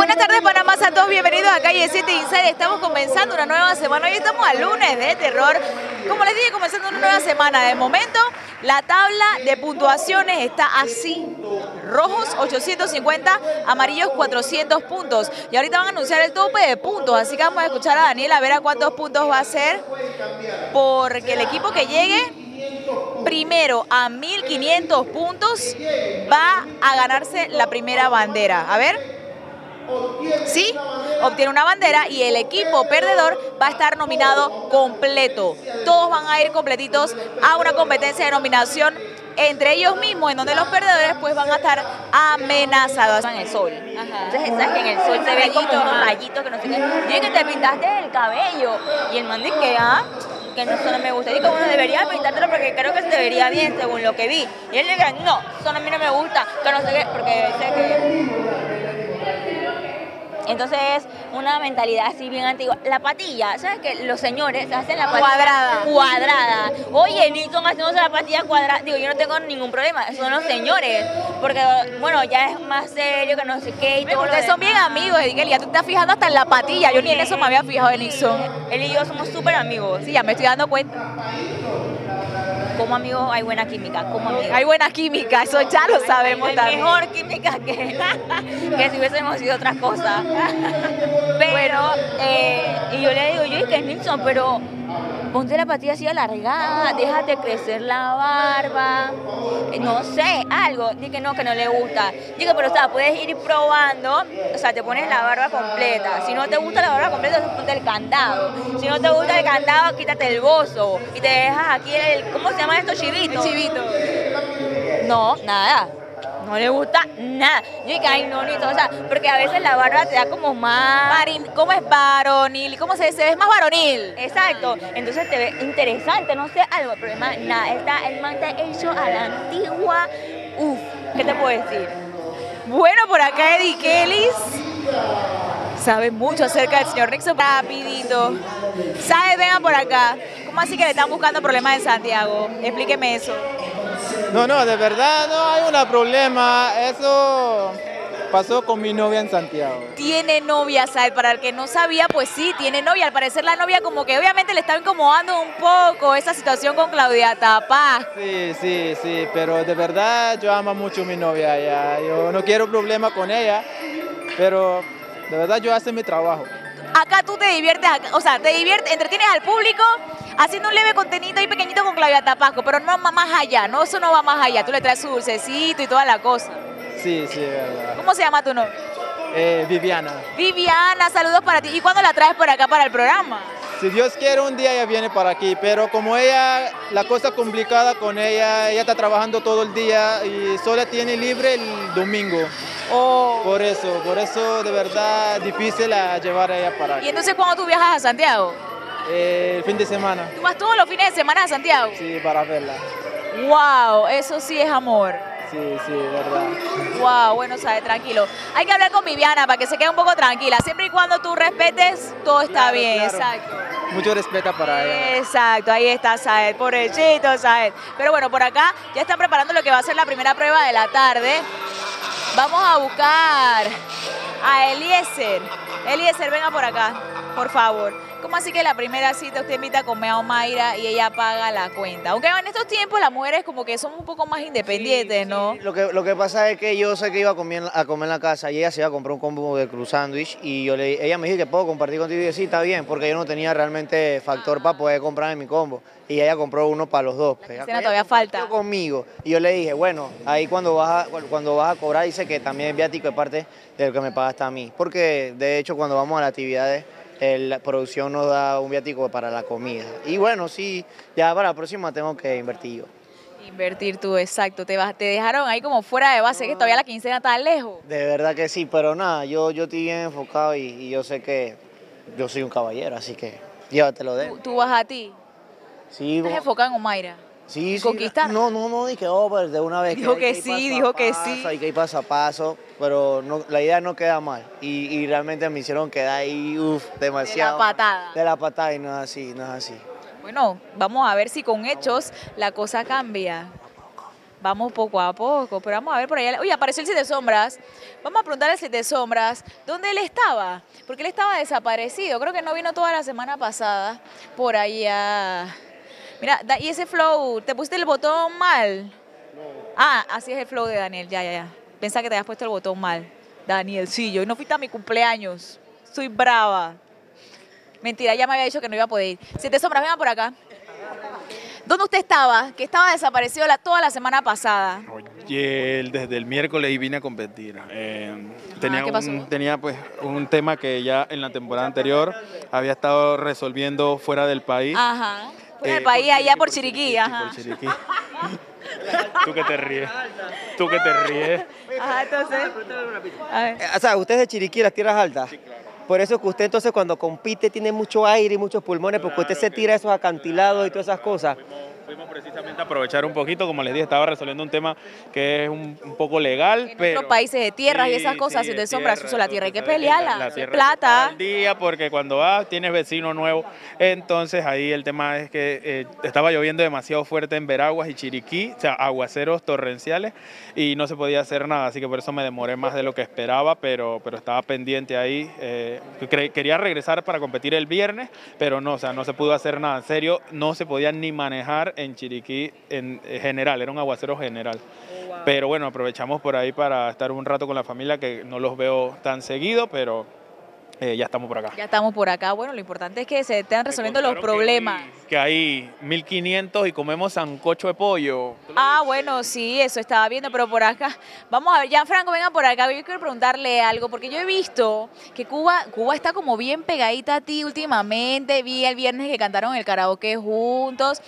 Buenas tardes, Panamá, a todos bienvenidos a Calle 7 Inside. Estamos comenzando una nueva semana. Hoy estamos a lunes de terror. Como les dije, comenzando una nueva semana. De momento, la tabla de puntuaciones está así. Rojos 850, amarillos 400 puntos. Y ahorita van a anunciar el tope de puntos, así que vamos a escuchar a Daniel a ver a cuántos puntos va a ser. Porque el equipo que llegue primero a 1500 puntos va a ganarse la primera bandera. A ver. Sí, obtiene una bandera y el equipo perdedor va a estar nominado completo. Todos van a ir completitos a una competencia de nominación entre ellos mismos, en donde los perdedores pues van a estar amenazados en el sol. Ajá. Entonces, ¿sabes que en el sol se ven como unos rayitos que no sé qué? Dije que te pintaste el cabello y el man dice que, que no, eso no me gusta. Y como no debería pintártelo porque creo que se vería bien según lo que vi. Y él dice, no, eso a mí no me gusta, que no sé qué, porque sé que... Entonces es una mentalidad así bien antigua. La patilla, ¿sabes que los señores hacen la patilla cuadrada? Oye, Nilsson, hacemos la patilla cuadrada. Digo, yo no tengo ningún problema, son los señores. Porque, bueno, ya es más serio que no sé qué y todo. Ustedes son bien amigos, Edgel, ya tú te estás fijando hasta en la patilla. Yo ni en eso me había fijado, Nilsson. Él y yo somos súper amigos. Sí, ya me estoy dando cuenta. Como amigos hay buena química, como amigos. Hay buena química, eso ya lo sabemos también. Mejor química que si hubiésemos sido otras cosas. Pero, y yo le digo, yo es que es Nilsson, pero ponte la patilla así alargada, déjate crecer la barba, no sé, algo. Dice que no le gusta. Digo, pero o sea, puedes ir probando, o sea, te pones la barba completa. Si no te gusta la barba completa, ponte el candado. Si no te gusta el candado, quítate el bozo y te dejas aquí el, ¿cómo se llama esto? Chivito. El chivito. No, nada. No le gusta nada. Yo dije, ay, no, ni todo. O sea, porque a veces la barba te da como más... ¿Cómo es varonil? ¿Cómo se dice? Es más varonil. Exacto. Entonces te ve interesante, no sé, algo. Pero es más, nada. El man está hecho a la antigua. Uf, ¿qué te puedo decir? Bueno, por acá Eddie Kellis sabe mucho acerca del señor Nixon. Rapidito. ¿Sabes? Vengan por acá. ¿Cómo así que le están buscando problemas en Santiago? Explíqueme eso. No, de verdad no hay un problema. Eso pasó con mi novia en Santiago. Tiene novia, ¿sabes? Para el que no sabía, pues sí, tiene novia. Al parecer la novia como que obviamente le está incomodando un poco esa situación con Claudia Tapá. Sí, pero de verdad yo amo mucho a mi novia allá. Yo no quiero problema con ella, pero de verdad yo hago mi trabajo. Acá tú te diviertes, o sea, te diviertes, entretienes al público haciendo un leve contenido ahí pequeñito con Claudia Tapasco, pero no va más allá, no, eso no va más allá, tú le traes su dulcecito y toda la cosa. Sí, verdad. ¿Cómo se llama tu nombre? Viviana. Viviana, saludos para ti. ¿Y cuándo la traes por acá para el programa? Si Dios quiere, un día ella viene para aquí, pero como ella, la cosa complicada con ella, ella está trabajando todo el día y sola tiene libre el domingo. Oh. Por eso de verdad difícil a llevar a ella para aquí. ¿Y entonces cuándo tú viajas a Santiago? El fin de semana. ¿Tú vas todos los fines de semana a Santiago? Sí, para verla. ¡Wow! Eso sí es amor. Sí, verdad. Wow, bueno, sabe, tranquilo. Hay que hablar con Viviana para que se quede un poco tranquila. Siempre y cuando tú respetes, todo está bien. Claro. Exacto. Mucho respeto para ella. Exacto, ahí está Saed, pobrecito Saed. Pero bueno, por acá ya están preparando lo que va a ser la primera prueba de la tarde. Vamos a buscar a Eliezer. Eliezer, venga por acá, por favor. ¿Cómo así que la primera cita usted invita a comer a Mayra y ella paga la cuenta? Aunque en estos tiempos las mujeres como que somos un poco más independientes, sí, ¿no? Sí. Lo que pasa es que yo sé que iba a comer en la casa y ella se iba a comprar un combo de cruz sándwich y ella me dijo que puedo compartir contigo y yo sí, está bien, porque yo no tenía realmente factor para poder comprar en mi combo y ella compró uno para los dos. La cena todavía falta. Conmigo y yo le dije, bueno, ahí cuando vas a cobrar dice que también es viático de parte de lo que me pagaste a mí, porque de hecho cuando vamos a las actividades la producción nos da un viático para la comida. Y bueno, sí, ya para la próxima tengo que invertir yo. Invertir tú, exacto. Te dejaron ahí como fuera de base, que todavía la quincena está lejos. De verdad que sí, pero nada, yo estoy bien enfocado y yo sé que yo soy un caballero, así que llévatelo de él. ¿Tú vas a ti? Sí. ¿Estás enfocado en Omaira? Sí. ¿Conquistar? No, dije, pero de una vez. Dijo que sí, dijo que sí. Hay que ir paso a paso, pero no, la idea no queda mal. Y realmente me hicieron quedar ahí, demasiado. De la patada. De la patada y no es así. Bueno, vamos a ver si con hechos la cosa cambia. Vamos poco a poco, pero vamos a ver por allá. Oye, apareció el Siete Sombras. Vamos a preguntar al Siete Sombras dónde él estaba, porque él estaba desaparecido. Creo que no vino toda la semana pasada por allá. Mira, y ese flow, ¿te pusiste el botón mal? No. Ah, así es el flow de Daniel, ya. Pensaba que te habías puesto el botón mal. Daniel, sí, yo no fui a mi cumpleaños. Soy brava. Mentira, ya me había dicho que no iba a poder ir. Siete Sombras, vengan por acá. ¿Dónde usted estaba? Que estaba desaparecido toda la semana pasada. Oye, desde el miércoles vine a competir. Tenía pues un tema que ya en la temporada anterior había estado resolviendo fuera del país. Ajá. Fuera del país, allá por Chiriquí. Ajá. Por Chiriquí. Tú que te ríes. Tú que te ríes. Ajá, entonces. O sea, usted es de Chiriquí, las tierras altas. Sí, claro. Por eso es que usted entonces cuando compite tiene mucho aire y muchos pulmones, porque usted se tira esos acantilados y todas esas cosas. Fuimos precisamente a aprovechar un poquito, como les dije, estaba resolviendo un tema que es un poco legal. En otros países de tierras y esas cosas, sí, de sombras, uso la tierra, hay que pelearla, la tierra plata. Al día, porque cuando vas tienes vecino nuevo. Entonces ahí el tema es que estaba lloviendo demasiado fuerte en Veraguas y Chiriquí, o sea, aguaceros torrenciales, y no se podía hacer nada, así que por eso me demoré más de lo que esperaba, pero estaba pendiente ahí. Quería regresar para competir el viernes, pero no, o sea, no se pudo hacer nada, en serio, no se podía ni manejar en Chiriquí en general, era un aguacero general. Oh, wow. Pero bueno, aprovechamos por ahí para estar un rato con la familia, que no los veo tan seguido, pero ya estamos por acá. Ya estamos por acá, bueno, lo importante es que se estén resolviendo los problemas. Que hay 1500 y comemos sancocho de pollo. Ah, bueno, sí, eso estaba viendo, pero por acá, vamos a ver, Gianfranco, venga por acá, yo quiero preguntarle algo, porque yo he visto que Cuba está como bien pegadita a ti últimamente, vi el viernes que cantaron el karaoke juntos,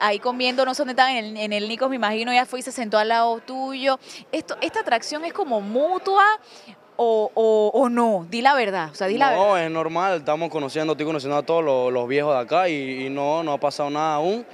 ahí comiendo, no sé dónde estaban, en el Nicos, me imagino, ya fue y se sentó al lado tuyo. Esta atracción es como mutua. O no, di la verdad, o sea, di la verdad. No, es normal, estoy conociendo a todos los viejos de acá y no ha pasado nada aún.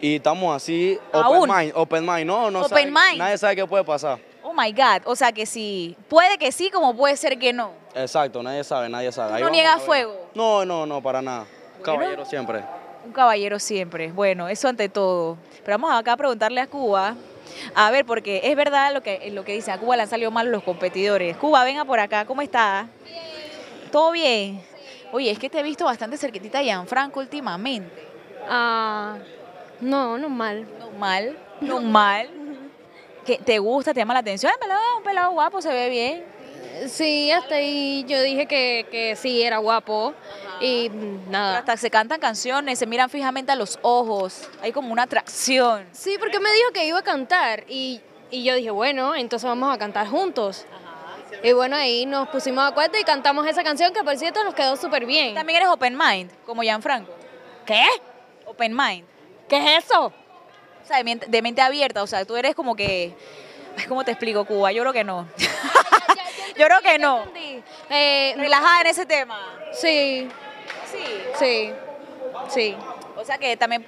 Y estamos así, open mind, no, nadie sabe qué puede pasar. Oh my God, o sea que sí, puede que sí como puede ser que no. Exacto, nadie sabe. ¿No niegas fuego? No, para nada, bueno, caballero siempre. Un caballero siempre, bueno, eso ante todo. Pero vamos acá a preguntarle a Cuba. A ver, porque es verdad lo que dice, a Cuba le han salido mal los competidores. Cuba, venga por acá, ¿cómo está? Bien. ¿Todo bien? Sí. Oye, es que te he visto bastante cerquitita a Gianfranco últimamente. Ah, no, normal. ¿Qué, te gusta, te llama la atención? Un pelado guapo, se ve bien. Sí, hasta ahí yo dije que sí, era guapo. Ajá. Y nada. Pero hasta se cantan canciones, se miran fijamente a los ojos, hay como una atracción. Sí, porque me dijo que iba a cantar y yo dije, bueno, entonces vamos a cantar juntos. Ajá. Y bueno, ahí nos pusimos de acuerdo y cantamos esa canción que por cierto nos quedó súper bien. También eres open mind, como Gianfranco. ¿Qué? Open mind. ¿Qué es eso? O sea, de mente abierta, o sea, tú eres como que... ¿Cómo te explico, Cuba? Yo creo que no. Yo creo que no. ¿Relajada en ese tema? Sí. O sea que también...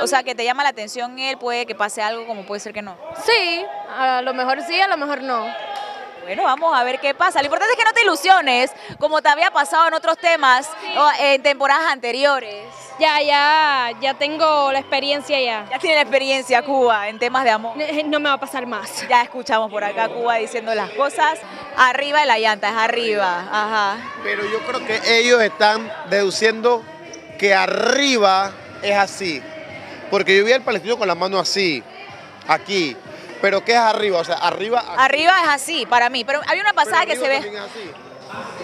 O sea que te llama la atención él, puede que pase algo como puede ser que no. Sí, a lo mejor sí, a lo mejor no. Bueno, vamos a ver qué pasa. Lo importante es que no te ilusiones, como te había pasado en otros temas, sí, o en temporadas anteriores. Ya tengo la experiencia ya. Ya tiene la experiencia, sí. Cuba, en temas de amor. No me va a pasar más. Ya escuchamos por acá Cuba diciendo las cosas. Arriba de la llanta, es arriba. Ajá. Pero yo creo que ellos están deduciendo que arriba es así. Porque yo vi al palestino con la mano así, aquí. ¿Pero qué es arriba? O sea, arriba... Aquí. Arriba es así, para mí. Pero hay una pasada que se ve... Es así.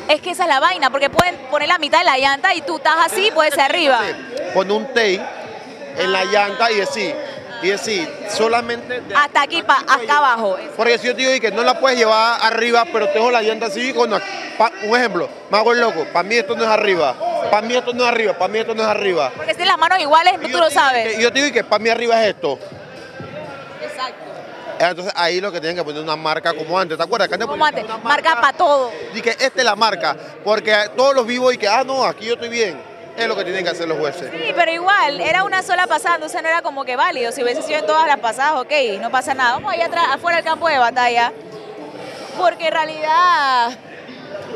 Es que esa es la vaina, porque pueden poner la mitad de la llanta y tú estás así, puede ser arriba. Pon un tape en la llanta y así. Y así, solamente... Hasta aquí, hasta abajo. Porque si yo te digo que no la puedes llevar arriba, pero tengo la llanta así, cuando, un ejemplo, me hago el loco, para mí esto no es arriba. Para mí esto no es arriba, para mí esto no es arriba. Porque si las manos iguales, tú lo sabes. Yo te digo que para mí arriba es esto. Entonces ahí lo que tienen que poner una marca como antes, ¿te acuerdas? Que antes como antes, marca para todo. Y que esta es la marca, porque todos los vivos y que, ah no, aquí yo estoy bien, es lo que tienen que hacer los jueces. Sí, pero igual, era una sola pasada, entonces no era como que válido, si hubiese sido en todas las pasadas, ok, no pasa nada. Vamos allá atrás, afuera del campo de batalla, porque en realidad,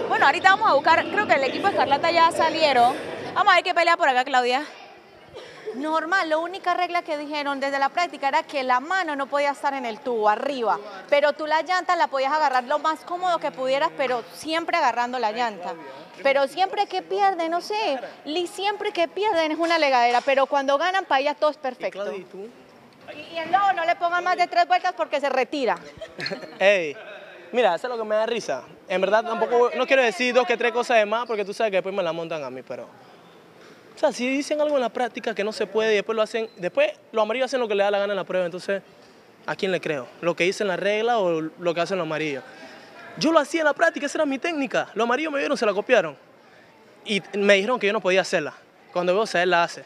bueno, ahorita vamos a buscar, creo que el equipo Escarlata ya salieron. Vamos a ver qué pelea por acá, Claudia. normal. La única regla que dijeron desde la práctica era que la mano no podía estar en el tubo, arriba, pero tú la llanta la podías agarrar lo más cómodo que pudieras, pero siempre agarrando la llanta. Pero siempre que pierden, no sé, siempre que pierden es una legadera, pero cuando ganan para ellas todo es perfecto. Y el lobo no le pongan más de 3 vueltas porque se retira. Ey, mira, eso es lo que me da risa. En verdad tampoco, no quiero decir 2 que 3 cosas de más porque tú sabes que después me la montan a mí, pero... O sea, si dicen algo en la práctica que no se puede y después lo hacen... Después los amarillos hacen lo que les da la gana en la prueba, entonces... ¿A quién le creo? ¿Lo que dicen la regla o lo que hacen los amarillos? Yo lo hacía en la práctica, esa era mi técnica. Los amarillos me vieron, se la copiaron. Y me dijeron que yo no podía hacerla. Cuando veo, o sea, él la hace.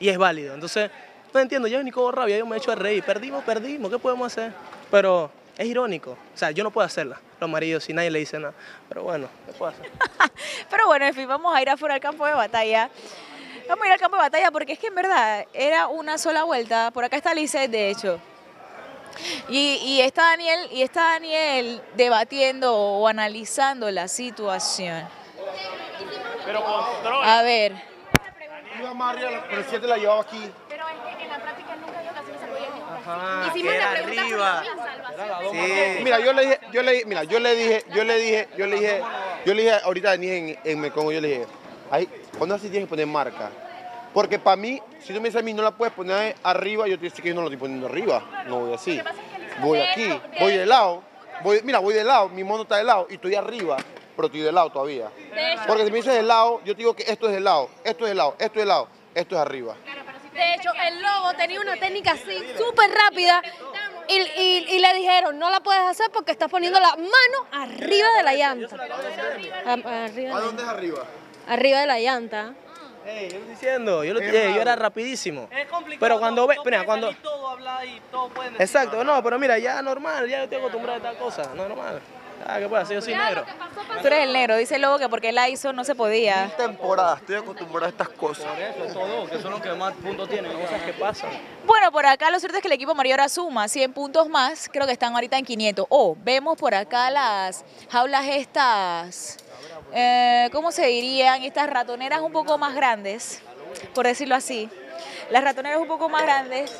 Y es válido, entonces... No entiendo, yo ni cojo rabia, yo me echo a reír. Perdimos, ¿qué podemos hacer? Pero es irónico, o sea, yo no puedo hacerla. Los amarillos, si nadie le dice nada. Pero bueno, ¿qué puedo hacer? Pero bueno, en fin, vamos a ir afuera al campo de batalla. Vamos a ir al campo de batalla porque es que en verdad era una sola vuelta. Por acá está Lizeth, de hecho. Y está Daniel debatiendo o analizando la situación. Pero control. A ver. Iba María, pero el 7 la llevaba aquí. Hicimos la pregunta sobre la salvación. Sí. Mira, yo le dije ahorita a Daniel en Medcom Go, yo le dije, cuando así tienes que poner marca. Porque para mí, si tú me dices a mí no la puedes poner arriba, yo te digo que yo no lo estoy poniendo arriba. No voy así. Voy aquí, voy de lado. Mira, voy de lado, mi mono está de lado y estoy arriba, pero estoy de lado todavía. Porque si me dices de lado, yo te digo que esto es de lado, esto es de lado, esto es de lado, esto es arriba. De hecho, el lobo tenía una técnica así, súper rápida, y le dijeron, no la puedes hacer porque estás poniendo la mano arriba de la llanta. ¿A dónde es arriba? Arriba de la llanta. Hey, yo lo estoy diciendo, yo era rapidísimo. Es complicado, pero cuando ve, mira, cuando... Todo habla y todo pueden decir. Exacto, no, pero mira, ya normal, ya yo estoy acostumbrado a tal cosa, no normal. Ah, ¿qué puedo hacer? Yo soy negro. Tú eres el negro, dice el lobo que porque él la hizo no se podía. En temporada, estoy acostumbrado a estas cosas. Por eso, estos dos, que son los que más puntos tienen, cosas que pasan. Bueno, por acá lo cierto es que el equipo amarillo ahora suma 100 puntos más, creo que están ahorita en 500. Oh, vemos por acá las jaulas estas, ¿cómo se dirían? Estas ratoneras un poco más grandes, por decirlo así. Las ratoneras un poco más grandes.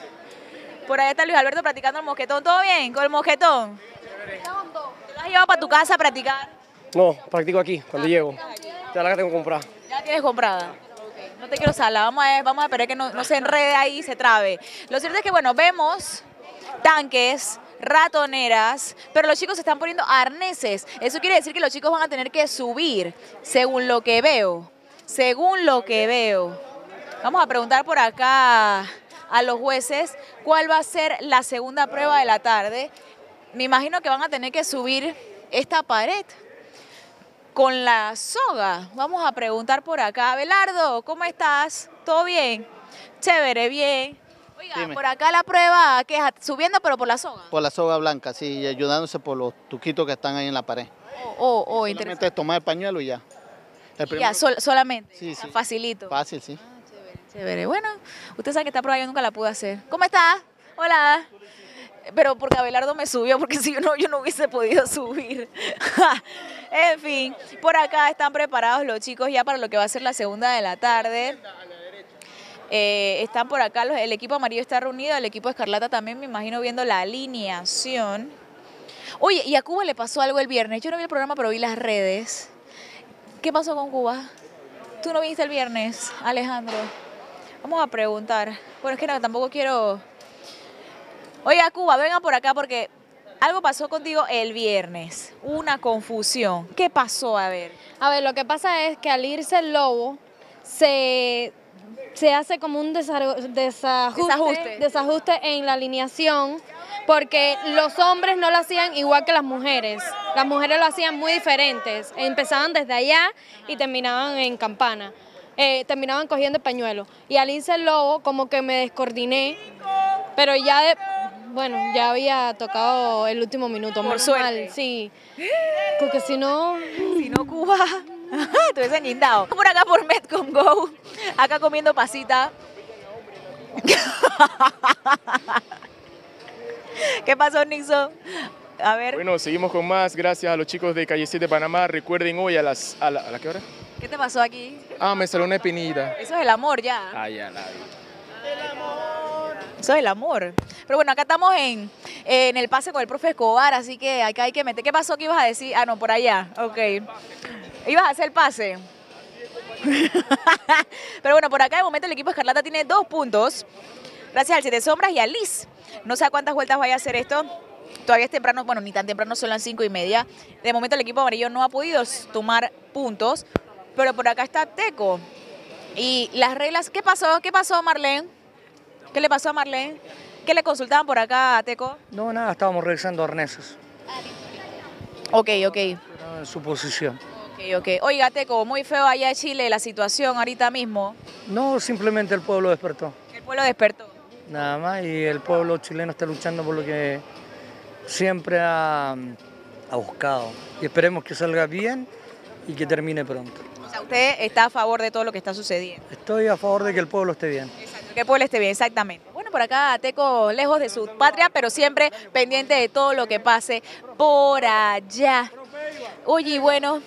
Por ahí está Luis Alberto practicando el mosquetón. ¿Todo bien con el mosquetón? ¿Has llevado para tu casa a practicar? No, practico aquí, cuando llego. Ya la tengo comprada. ¿Ya tienes comprada? No te quiero salar, vamos a esperar que no se enrede ahí y se trabe. Lo cierto es que, bueno, vemos tanques, ratoneras, pero los chicos se están poniendo arneses. Eso quiere decir que los chicos van a tener que subir, según lo que veo. Según lo que veo. Vamos a preguntar por acá a los jueces cuál va a ser la segunda prueba de la tarde. Me imagino que van a tener que subir esta pared con la soga. Vamos a preguntar por acá. Abelardo, ¿cómo estás? ¿Todo bien? Chévere, bien. Oiga, dime. Por acá la prueba, que es subiendo pero por la soga. Por la soga blanca, sí, y ayudándose por los tuquitos que están ahí en la pared. Interesante. Es tomar el pañuelo y ya. Solamente. Sí, sí. Facilito. Fácil, sí. Ah, chévere, chévere. Bueno, usted sabe que esta prueba yo nunca la pude hacer. ¿Cómo estás? Hola. Pero porque Abelardo me subió, porque si no, yo no hubiese podido subir. En fin, por acá están preparados los chicos ya para lo que va a ser la segunda de la tarde. Están por acá, el equipo amarillo está reunido, el equipo escarlata también, me imagino, viendo la alineación. Oye, y a Cuba le pasó algo el viernes. Yo no vi el programa, pero vi las redes. ¿Qué pasó con Cuba? ¿Tú no viniste el viernes, Alejandro? Vamos a preguntar. Bueno, es que no, tampoco quiero... Oiga, Cuba, vengan por acá porque algo pasó contigo el viernes, una confusión. ¿Qué pasó? A ver. A ver, lo que pasa es que al irse el lobo, se hace como un desajuste en la alineación porque los hombres no lo hacían igual que las mujeres. Las mujeres lo hacían muy diferentes. Empezaban desde allá y terminaban en campana. Terminaban cogiendo el pañuelo. Y al irse el lobo, como que me descoordiné, pero ya... Bueno, ya había tocado el último minuto, por suerte. Sí, porque si no Cuba, te hubiesen guindado. Por acá por Medcom Go, acá comiendo pasita. ¿Qué pasó, Nixon? A ver. Bueno, seguimos con más, gracias a los chicos de Calle 7 de Panamá. Recuerden hoy ¿a la qué hora? ¿Qué te pasó aquí? Ah, me salió una espinita. Eso es el amor ya. Ah, ya la vi. Eso es el amor. Pero bueno, acá estamos en el pase con el profe Escobar, así que acá hay que meter. ¿Qué pasó? ¿Qué ibas a decir? Ah, no, por allá. Ok. ¿Ibas a hacer el pase? Pero bueno, por acá de momento el equipo Escarlata tiene 2 puntos. Gracias al Siete Sombras y a Liz. No sé a cuántas vueltas vaya a hacer esto. Todavía es temprano, bueno, ni tan temprano, son las 5:30. De momento el equipo amarillo no ha podido tomar puntos. Pero por acá está Teco. Y las reglas... ¿Qué pasó? ¿Qué pasó, Marlene? ¿Qué le pasó a Marlene? ¿Qué le consultaban por acá a Teco? No, nada, estábamos revisando arneses. Ok, ok. En su posición. Ok, ok. Oiga, Teco, muy feo allá en Chile la situación ahorita mismo. No, simplemente el pueblo despertó. El pueblo despertó. Nada más, y el pueblo chileno está luchando por lo que siempre ha buscado. Y esperemos que salga bien y que termine pronto. O sea, usted está a favor de todo lo que está sucediendo. Estoy a favor de que el pueblo esté bien. Exacto, que el pueblo esté bien, exactamente. Bueno, por acá Teco, lejos de su patria, pero siempre pendiente de todo lo que pase por allá. Oye, bueno,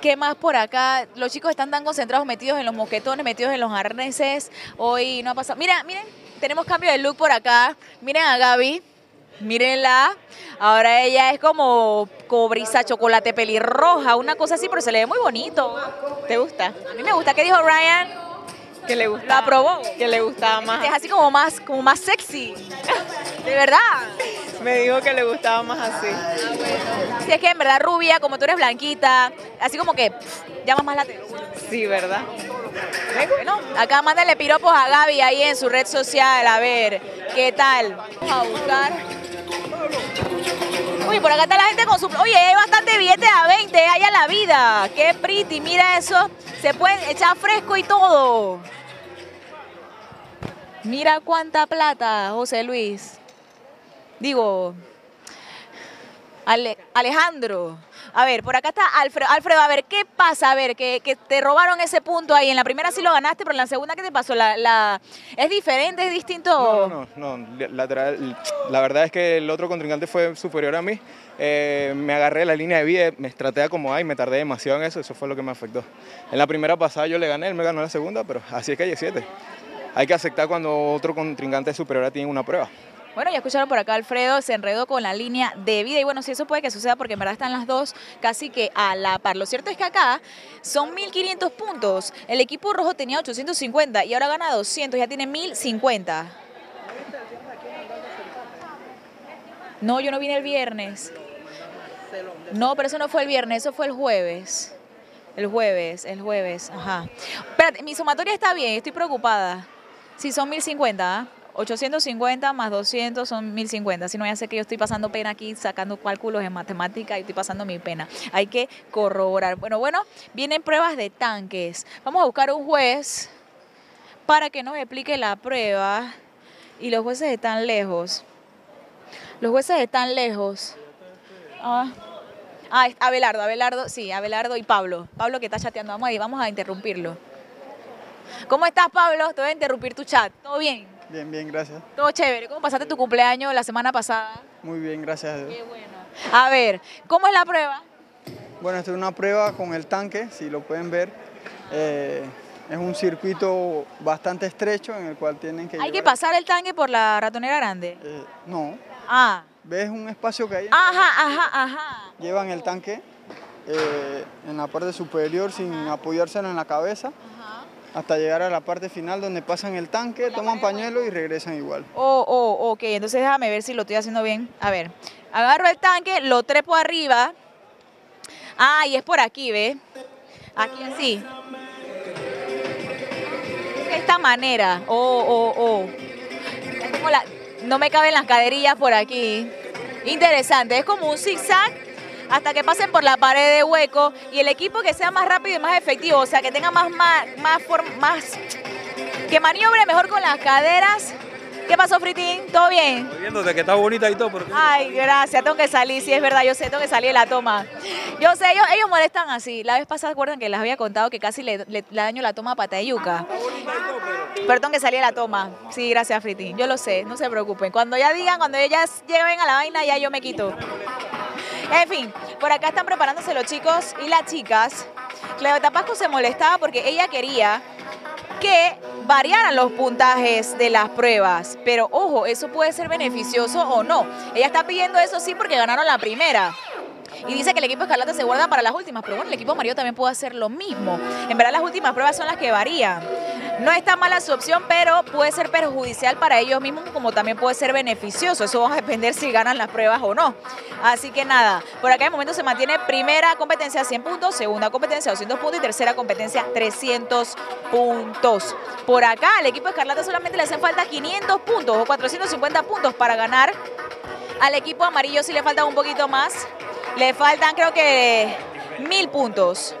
¿qué más por acá? Los chicos están tan concentrados, metidos en los mosquetones, metidos en los arneses. Hoy no ha pasado. Mira, miren, tenemos cambio de look por acá. Miren a Gaby. Mírenla, ahora ella es como cobriza, chocolate, pelirroja, una cosa así, pero se le ve muy bonito. ¿Te gusta? A mí me gusta. ¿Qué dijo Ryan? Que le gusta. ¿La aprobó? Que le gustaba más. Es así como más sexy. ¿De verdad? Me dijo que le gustaba más así. Ah, bueno. Si es que en verdad rubia, como tú eres blanquita, así como que llamas más la atención. Sí, ¿verdad? Bueno, acá mándale piropos a Gaby ahí en su red social, a ver, ¿qué tal? Vamos a buscar. Uy, por acá está la gente con su... Oye, hay bastante billetes a 20, allá la vida. Qué pretty, mira eso. Se pueden echar fresco y todo. Mira cuánta plata, José Luis. Digo, Alejandro. A ver, por acá está Alfredo. Alfredo, a ver, ¿qué pasa? A ver, que te robaron ese punto ahí. En la primera sí lo ganaste, pero en la segunda, ¿qué te pasó? ¿Es diferente, es distinto? No. La verdad es que el otro contrincante fue superior a mí. Me agarré la línea de vida, me traté de acomodar y me tardé demasiado en eso. Eso fue lo que me afectó. En la primera pasada yo le gané, él me ganó en la segunda, pero así es Calle 7. Hay que aceptar cuando otro contrincante es superior a ti en una prueba. Bueno, ya escucharon por acá, Alfredo se enredó con la línea de vida y bueno, sí, eso puede que suceda porque en verdad están las dos casi que a la par. Lo cierto es que acá son 1.500 puntos, el equipo rojo tenía 850 y ahora gana 200, ya tiene 1.050. No, yo no vine el viernes. No, pero eso no fue el viernes, eso fue el jueves. El jueves, ajá. Espérate, mi sumatoria está bien, estoy preocupada. Sí, son 1.050, ¿ah? 850 más 200 son 1.050. Si no, ya sé que yo estoy pasando pena aquí, sacando cálculos en matemática y estoy pasando mi pena. Hay que corroborar. Bueno, vienen pruebas de tanques. Vamos a buscar un juez para que nos explique la prueba. Y los jueces están lejos. Los jueces están lejos. Abelardo, sí, Abelardo y Pablo. Pablo que está chateando. Vamos a interrumpirlo. ¿Cómo estás, Pablo? Te voy a interrumpir tu chat. ¿Todo bien? Bien, bien, gracias. Todo chévere. ¿Cómo pasaste tu cumpleaños la semana pasada? Muy bien, gracias a Dios. Qué bueno. A ver, ¿cómo es la prueba? Bueno, esta es una prueba con el tanque, si lo pueden ver. Es un circuito bastante estrecho en el cual tienen que... ¿Hay que pasar el tanque por la ratonera grande? No. Ah. ¿Ves un espacio que hay? Ajá. Llevan el tanque en la parte superior sin apoyárselo en la cabeza. Hasta llegar a la parte final donde pasan el tanque, toman pañuelo y regresan igual. Ok, entonces déjame ver si lo estoy haciendo bien. A ver, agarro el tanque, lo trepo arriba. Ah, y es por aquí, ¿ves? Aquí así. De esta manera. No me caben las caderillas por aquí. Interesante, es como un zigzag hasta que pasen por la pared de hueco y el equipo que sea más rápido y más efectivo, o sea, que tenga que maniobre mejor con las caderas. ¿Qué pasó, Fritín? ¿Todo bien? Estoy viéndote que está bonita y todo. Porque... Ay, gracias, tengo que salir, sí, es verdad, yo sé, tengo que salir de la toma. Yo sé, ellos molestan así. La vez pasada, ¿acuerdan que les había contado que casi le daño la toma a Patayuca? Pero tengo que salir de la toma. Sí, gracias, Fritín, yo lo sé, no se preocupen. Cuando ellas lleguen a la vaina, ya yo me quito. En fin, por acá están preparándose los chicos y las chicas. Cleo Tapasco se molestaba porque ella quería que variaran los puntajes de las pruebas. Pero ojo, eso puede ser beneficioso o no. Ella está pidiendo eso sí porque ganaron la primera. Y dice que el equipo escarlata se guarda para las últimas, pero bueno, el equipo amarillo también puede hacer lo mismo. En verdad las últimas pruebas son las que varían. No está mala su opción, pero puede ser perjudicial para ellos mismos, como también puede ser beneficioso. Eso va a depender si ganan las pruebas o no. Así que nada, por acá de momento se mantiene primera competencia 100 puntos, segunda competencia 200 puntos y tercera competencia 300 puntos. Por acá al equipo escarlata solamente le hacen falta 500 puntos o 450 puntos para ganar. Al equipo amarillo sí le falta un poquito más. Le faltan creo que 1000 puntos.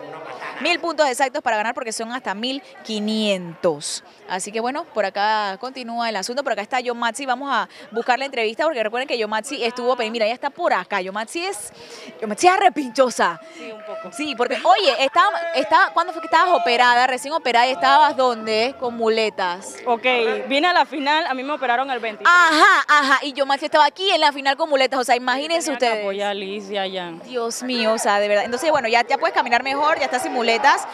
1000 puntos exactos para ganar porque son hasta 1500. Así que bueno, por acá continúa el asunto. Por acá está Yomatsi. Vamos a buscar la entrevista porque recuerden que Yomatsi estuvo... Mira, ella está por acá. Yomatsi es arrepinchosa. Sí, un poco. Sí, porque oye, ¿cuándo fue que estabas operada? Recién operada y estabas ¿dónde? Con muletas. Ok, vine a la final. A mí me operaron el 20. Ajá. Y Yomatsi estaba aquí en la final con muletas. O sea, imagínense ustedes. Apoya a Alicia ya. Dios mío, o sea, de verdad. Entonces, bueno, ya puedes caminar mejor, ya estás sin muletas.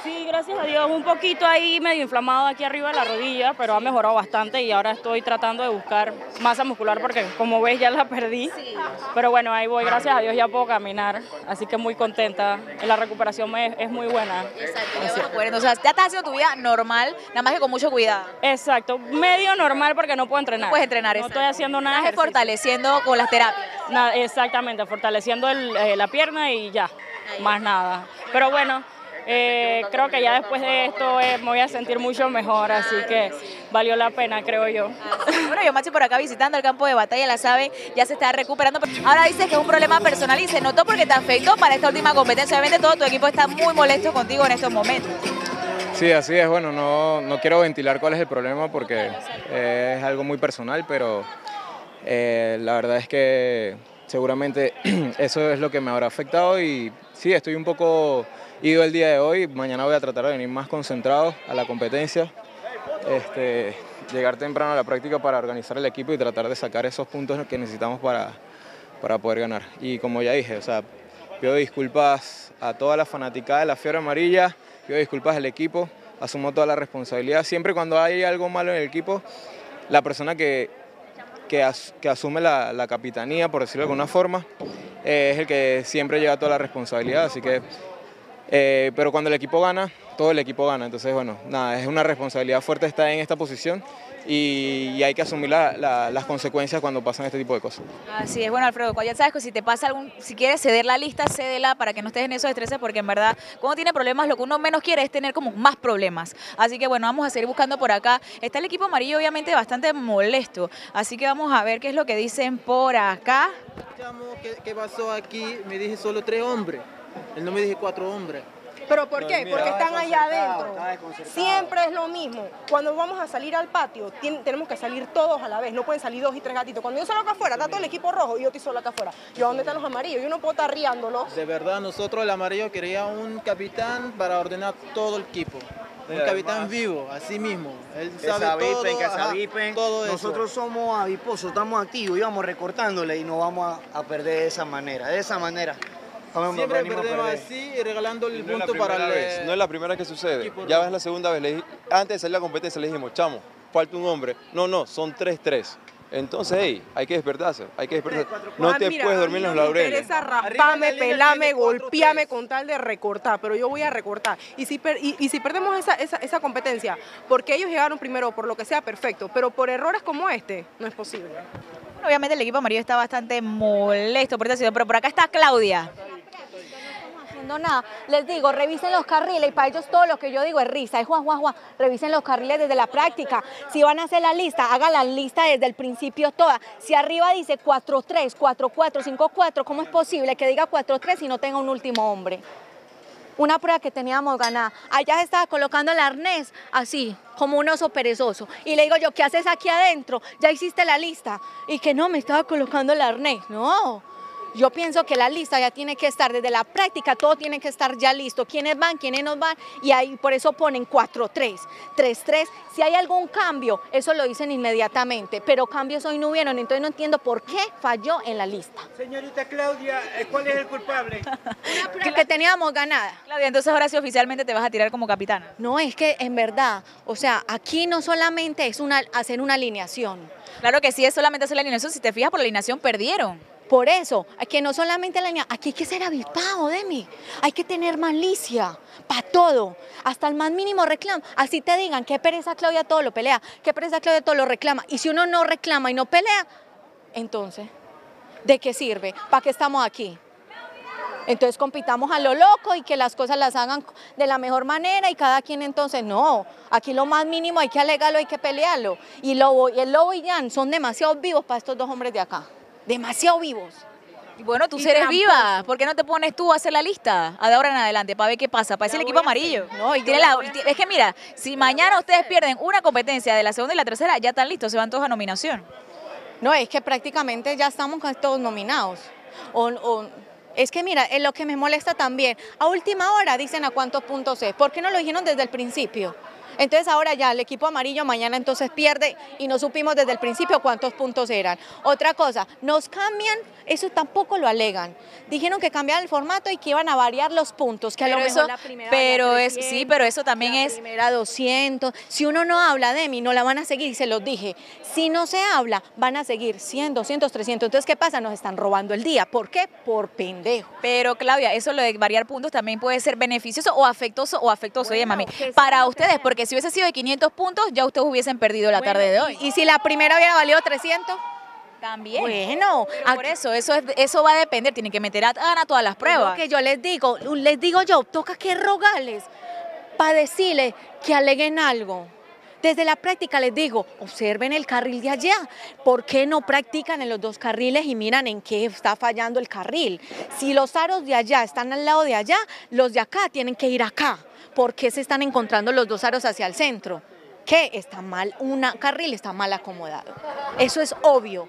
Sí, gracias a Dios, un poquito ahí medio inflamado aquí arriba de la rodilla, pero ha mejorado bastante y ahora estoy tratando de buscar masa muscular porque como ves ya la perdí, sí. Pero bueno, ahí voy, gracias a Dios ya puedo caminar, así que muy contenta, la recuperación es muy buena. Exacto, bueno, o sea, ya estás haciendo tu vida normal, nada más que con mucho cuidado. Exacto, medio normal porque no puedo entrenar. No puedes entrenar, no estoy haciendo nada. Estás fortaleciendo con las terapias. Exactamente, fortaleciendo la pierna y ya, ahí. Más nada, pero bueno. Creo que ya después de esto me voy a sentir mucho mejor, así que valió la pena, creo yo. Bueno, Yomatsi por acá visitando el campo de batalla, la saben, ya se está recuperando. Ahora dices que es un problema personal y se notó porque te afectó para esta última competencia. Obviamente todo tu equipo está muy molesto contigo en estos momentos. Sí, así es. Bueno, no quiero ventilar cuál es el problema porque es algo muy personal, pero la verdad es que seguramente eso es lo que me habrá afectado y sí, estoy un poco... ido el día de hoy, mañana voy a tratar de venir más concentrado a la competencia, llegar temprano a la práctica para organizar el equipo y tratar de sacar esos puntos que necesitamos para poder ganar. Y como ya dije, o sea, pido disculpas a toda la fanaticada de la Fiebre Amarilla, pido disculpas al equipo, asumo toda la responsabilidad. Siempre cuando hay algo malo en el equipo, la persona que asume la capitanía, por decirlo de alguna forma, es el que siempre lleva toda la responsabilidad, así que... pero cuando el equipo gana, todo el equipo gana. Entonces, bueno, nada, es una responsabilidad fuerte estar en esta posición y hay que asumir las consecuencias cuando pasan este tipo de cosas. Así es, bueno, Alfredo, ya sabes que si te pasa si quieres ceder la lista, cédela para que no estés en esos estreses, porque en verdad, cuando tiene problemas, lo que uno menos quiere es tener como más problemas. Así que bueno, vamos a seguir buscando por acá. Está el equipo amarillo, obviamente, bastante molesto. Así que vamos a ver qué es lo que dicen por acá. ¿Qué pasó aquí? Me dije solo 3 hombres. Él no me dijo 4 hombres. ¿Pero por qué? Porque están allá adentro. Siempre es lo mismo. Cuando vamos a salir al patio, tenemos que salir todos a la vez. No pueden salir 2 y 3 gatitos. Cuando yo salgo acá afuera, está todo el equipo rojo y yo estoy sola acá afuera. ¿Yo dónde están los amarillos? Yo no puedo estar riándolos. De verdad, nosotros el amarillo quería un capitán para ordenar todo el equipo. Un capitán vivo, así mismo. Él sabe todo, todo eso. Nosotros somos aviposos, estamos activos, íbamos recortándole y no vamos a perder de esa manera. Siempre perdemos así y regalando el punto para la vez. No es la primera que sucede, ya es la segunda vez. Antes de salir la competencia le dijimos, chamo, falta un hombre. No, son 3-3. Entonces, hey, hay que despertarse, hay que despertarse. No te puedes dormir en los laureles. Me interesa raspame, pelame, golpeame con tal de recortar, pero yo voy a recortar. Y si perdemos esa competencia, porque ellos llegaron primero, por lo que sea, perfecto, pero por errores como este, no es posible. Bueno, obviamente el equipo amarillo está bastante molesto por esta situación, pero por acá está Claudia. No, nada, les digo, revisen los carriles y para ellos todo lo que yo digo es risa, es Juan, revisen los carriles desde la práctica, si van a hacer la lista, hagan la lista desde el principio toda, si arriba dice 4-3, 4-4, 5-4, ¿cómo es posible que diga 4-3 y no tenga un último hombre? Una prueba que teníamos ganada, allá se estaba colocando el arnés así, como un oso perezoso, y le digo yo, ¿qué haces aquí adentro? Ya hiciste la lista, y que no, me estaba colocando el arnés, no. Yo pienso que la lista ya tiene que estar desde la práctica, todo tiene que estar ya listo, quiénes van, quiénes no van, y ahí por eso ponen 4-3, 3-3, si hay algún cambio, eso lo dicen inmediatamente, pero cambios hoy no hubieron, entonces no entiendo por qué falló en la lista. Señorita Claudia, ¿cuál es el culpable? Que teníamos ganada. Claudia, entonces ahora sí oficialmente te vas a tirar como capitana. No, es que en verdad, o sea, aquí no solamente es hacer una alineación. Claro que sí, es solamente hacer la alineación, si te fijas por la alineación perdieron. Por eso, que no solamente la niña, aquí hay que ser avispado, Demi, hay que tener malicia para todo, hasta el más mínimo reclamo. Así te digan, qué pereza Claudia todo lo pelea, qué pereza Claudia todo lo reclama. Y si uno no reclama y no pelea, entonces, ¿de qué sirve? ¿Para qué estamos aquí? Entonces compitamos a lo loco y que las cosas las hagan de la mejor manera y cada quien entonces, no, aquí lo más mínimo hay que alegarlo, hay que pelearlo. Y el Lobo y Jan son demasiado vivos para estos dos hombres de acá. Demasiado vivos. Y bueno, tú eres viva, ¿por qué no te pones tú a hacer la lista? De ahora en adelante, para ver qué pasa, para ese el equipo amarillo. No, es que mira, si mañana ustedes pierden una competencia de la segunda y la tercera, ya están listos, se van todos a nominación. No, es que prácticamente ya estamos todos nominados. Es que mira, es lo que me molesta también, a última hora dicen a cuántos puntos es, ¿por qué no lo dijeron desde el principio? Entonces ahora ya el equipo amarillo mañana entonces pierde y no supimos desde el principio cuántos puntos eran. Otra cosa, nos cambian, eso tampoco lo alegan. Dijeron que cambiaban el formato y que iban a variar los puntos, que a lo mejor la primera también es... La primera 200, si uno no habla de mí, no la van a seguir, se los dije. Si no se habla, van a seguir 100, 200, 300. Entonces, ¿qué pasa? Nos están robando el día. ¿Por qué? Por pendejo. Pero Claudia, eso lo de variar puntos también puede ser beneficioso o afectuoso Oye, mami, para ustedes, porque si hubiese sido de 500 puntos, ya ustedes hubiesen perdido la tarde de hoy. ¿Y si la primera hubiera valido 300? También. Bueno, por eso va a depender, tienen que meter a Ana todas las pruebas. Que yo les digo yo, toca que rogarles para decirles que aleguen algo. Desde la práctica les digo, observen el carril de allá, ¿por qué no practican en los dos carriles y miran en qué está fallando el carril? Si los aros de allá están al lado de allá, los de acá tienen que ir acá. ¿Por qué se están encontrando los dos aros hacia el centro? ¿Qué? Está mal, un carril está mal acomodado. Eso es obvio.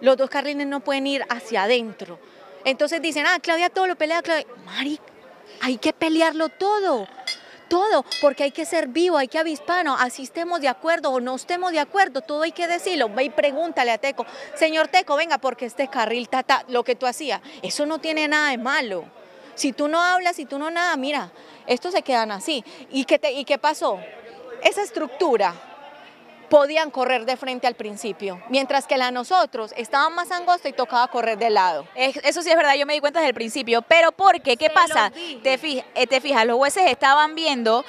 Los dos carriles no pueden ir hacia adentro. Entonces dicen, Claudia todo lo pelea, Claudia. Mari, hay que pelearlo todo. Todo, porque hay que ser vivo, hay que avispano, así estemos de acuerdo o no estemos de acuerdo, todo hay que decirlo. Ve y pregúntale a Teco, señor Teco, venga, porque este carril, lo que tú hacías, eso no tiene nada de malo. Si tú no hablas, si tú no nada, mira, estos se quedan así. ¿Y qué pasó? Esa estructura podían correr de frente al principio, mientras que la de nosotros estaba más angosta y tocaba correr de lado. Eso sí es verdad, yo me di cuenta desde el principio, pero porque, ¿qué pasa? Te fijas, los jueces estaban midiendo,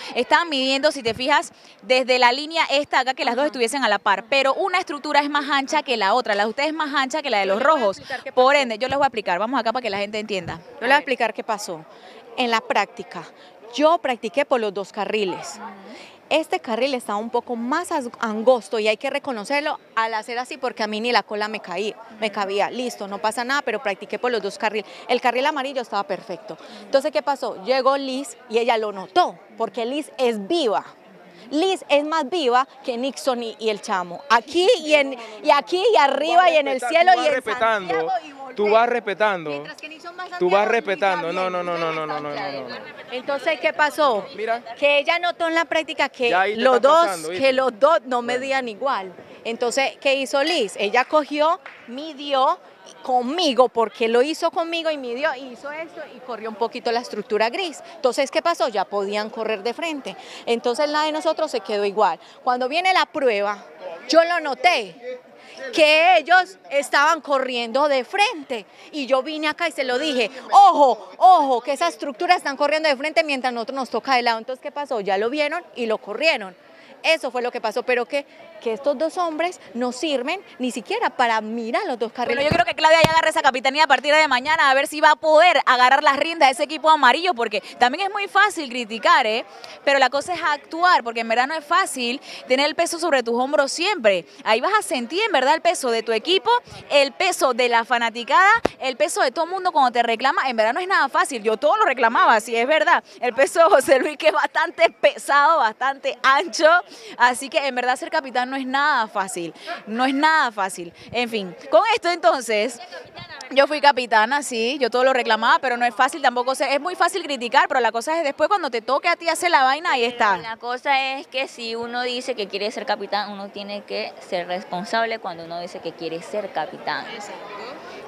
si te fijas, desde la línea esta acá, que las dos estuviesen a la par, pero una estructura es más ancha que la otra, la de ustedes es más ancha que la de los rojos, por ende, yo les voy a explicar, vamos acá para que la gente entienda. Yo les voy a explicar qué pasó. En la práctica, yo practiqué por los dos carriles. Este carril estaba un poco más angosto y hay que reconocerlo al hacer así porque a mí ni la cola me cabía. Listo, no pasa nada, pero practiqué por los dos carriles. El carril amarillo estaba perfecto. Entonces, ¿qué pasó? Llegó Liz y ella lo notó porque Liz es viva. Liz es más viva que Nixon y el chamo. Aquí y aquí y arriba y en el cielo y en Santiago. Tú vas respetando. Mientras que Nixon más Santiago, tú vas respetando. No. Entonces, ¿qué pasó? Mira. Que ella notó en la práctica que los dos no medían igual. Entonces, ¿qué hizo Liz? Ella cogió, midió conmigo, porque lo hizo conmigo y midió, hizo esto y corrió un poquito la estructura gris. Entonces, ¿qué pasó? Ya podían correr de frente. Entonces, la de nosotros se quedó igual. Cuando viene la prueba, yo lo noté, que ellos estaban corriendo de frente y yo vine acá y se lo dije, ojo, que esas estructuras están corriendo de frente mientras nosotros nos toca de lado. Entonces, ¿qué pasó? Ya lo vieron y lo corrieron. Eso fue lo que pasó, pero que estos dos hombres no sirven ni siquiera para mirar los dos carriles. Bueno, yo creo que Claudia ya agarra esa capitanía a partir de mañana a ver si va a poder agarrar las riendas de ese equipo amarillo, porque también es muy fácil criticar, pero la cosa es actuar, porque en verdad no es fácil tener el peso sobre tus hombros siempre. Ahí vas a sentir en verdad el peso de tu equipo, el peso de la fanaticada, el peso de todo el mundo cuando te reclama. En verdad no es nada fácil, yo todo lo reclamaba, sí es verdad. El peso de José Luis, que es bastante pesado, bastante ancho. Así que en verdad ser capitán no es nada fácil, no es nada fácil. En fin, con esto entonces, yo fui capitana, sí, yo todo lo reclamaba, pero no es fácil tampoco, es muy fácil criticar, pero la cosa es después cuando te toque a ti hacer la vaina, ahí está. La cosa es que si uno dice que quiere ser capitán, uno tiene que ser responsable cuando uno dice que quiere ser capitán.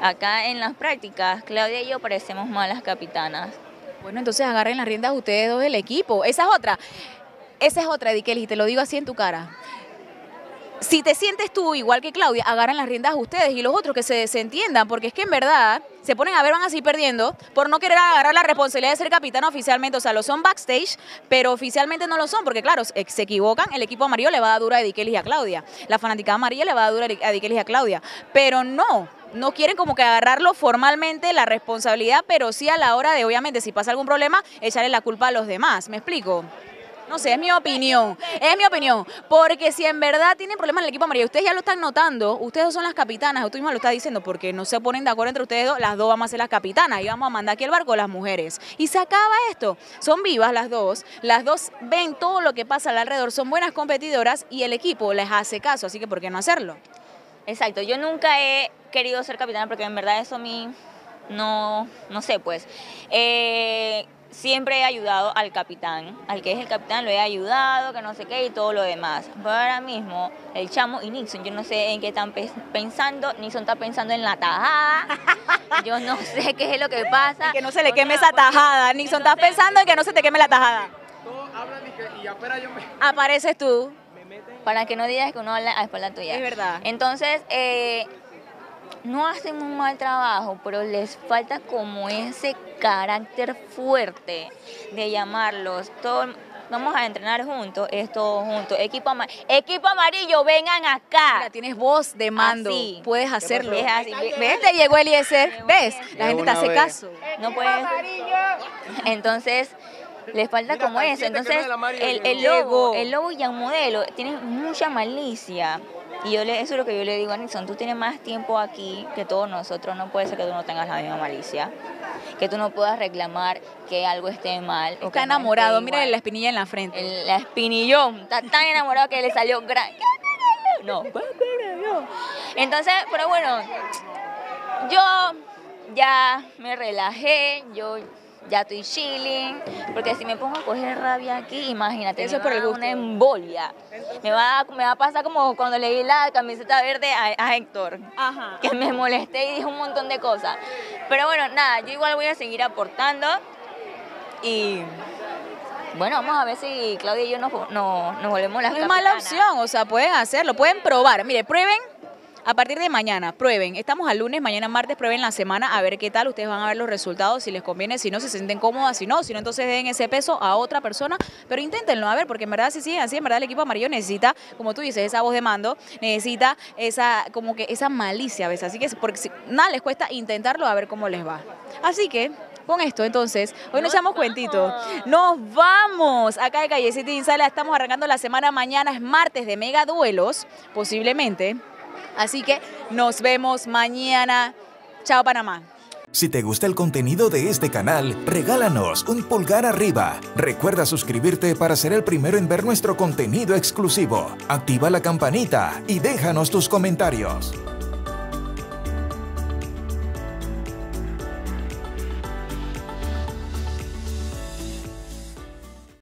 Acá en las prácticas, Claudia y yo parecemos malas capitanas. Bueno, entonces agarren las riendas ustedes dos del equipo. Esa es otra, Edikeli, te lo digo así en tu cara. Si te sientes tú igual que Claudia, agarran las riendas ustedes y los otros que se desentiendan, porque es que en verdad se ponen a ver, van así perdiendo por no querer agarrar la responsabilidad de ser capitán oficialmente. O sea, lo son backstage, pero oficialmente no lo son, porque claro, se equivocan, el equipo amarillo le va a dar dura a Edikeli y a Claudia, la fanaticada amarilla le va a dar dura a Edikeli y a Claudia, pero no quieren como que agarrarlo formalmente la responsabilidad, pero sí a la hora de, obviamente, si pasa algún problema, echarle la culpa a los demás, ¿me explico? No sé, es mi opinión, porque si en verdad tienen problemas en el equipo amarillo, ustedes ya lo están notando, ustedes dos son las capitanas, tú misma lo estás diciendo, porque no se ponen de acuerdo entre ustedes dos, las dos vamos a ser las capitanas y vamos a mandar aquí el barco las mujeres. Y se acaba esto, son vivas las dos ven todo lo que pasa alrededor, son buenas competidoras y el equipo les hace caso, así que ¿por qué no hacerlo? Exacto, yo nunca he querido ser capitana porque en verdad eso a mí, no sé pues. Siempre he ayudado al capitán, al que es el capitán lo he ayudado, que no sé qué y todo lo demás. Pero ahora mismo el chamo y Nixon, yo no sé en qué están pensando, Nixon está pensando en la tajada, yo no sé qué es lo que pasa. Y que no se le queme esa tajada, Nixon, estás pensando en que no se te queme la tajada. Todos hablan y apenas yo me... Apareces tú. Para que no digas que uno habla a espalda tuya. Es verdad. Entonces, no hacen un mal trabajo, pero les falta como ese carácter fuerte de llamarlos. Todos, vamos a entrenar juntos, es todo juntos. Equipo amarillo, vengan acá. Mira, tienes voz de mando, así. Puedes hacerlo. Es así. ¿Ves? Te llegó Eliezer, ¿ves? La gente te hace caso. No puedes. Entonces... les falta mira, como eso, entonces el lobo y el modelo tienen mucha malicia y eso es lo que yo le digo a Nixon, tú tienes más tiempo aquí que todos nosotros, no puede ser que tú no tengas la misma malicia, que tú no puedas reclamar que algo esté mal. Está o que enamorado, no mira la espinilla en la frente. La espinillón, está tan enamorado que le salió gran... No, entonces, pero bueno, yo ya me relajé, yo... ya estoy chilling, porque si me pongo a coger rabia aquí, imagínate, eso es por el gusto. Una embolia. Me va a pasar como cuando leí la camiseta verde a Héctor, ajá, que me molesté y dije un montón de cosas. Pero bueno, nada, yo igual voy a seguir aportando y... bueno, vamos a ver si Claudia y yo nos volvemos las capitanas. No es mala opción, o sea, pueden hacerlo, pueden probar. Mire, prueben. A partir de mañana, prueben, estamos al lunes, mañana martes, prueben la semana a ver qué tal, ustedes van a ver los resultados, si les conviene, si no, se sienten cómodas, si no entonces den ese peso a otra persona, pero inténtenlo, a ver, porque en verdad si siguen así, en verdad el equipo amarillo necesita, como tú dices, esa voz de mando, necesita esa, como que esa malicia a veces, así que porque nada les cuesta intentarlo a ver cómo les va, así que... con esto, entonces, hoy nos echamos cuentito. ¡Nos vamos! Acá de Calle 7 Insala estamos arrancando la semana. Mañana es martes de mega duelos, posiblemente. Así que nos vemos mañana. Chao, Panamá. Si te gusta el contenido de este canal, regálanos un pulgar arriba. Recuerda suscribirte para ser el primero en ver nuestro contenido exclusivo. Activa la campanita y déjanos tus comentarios.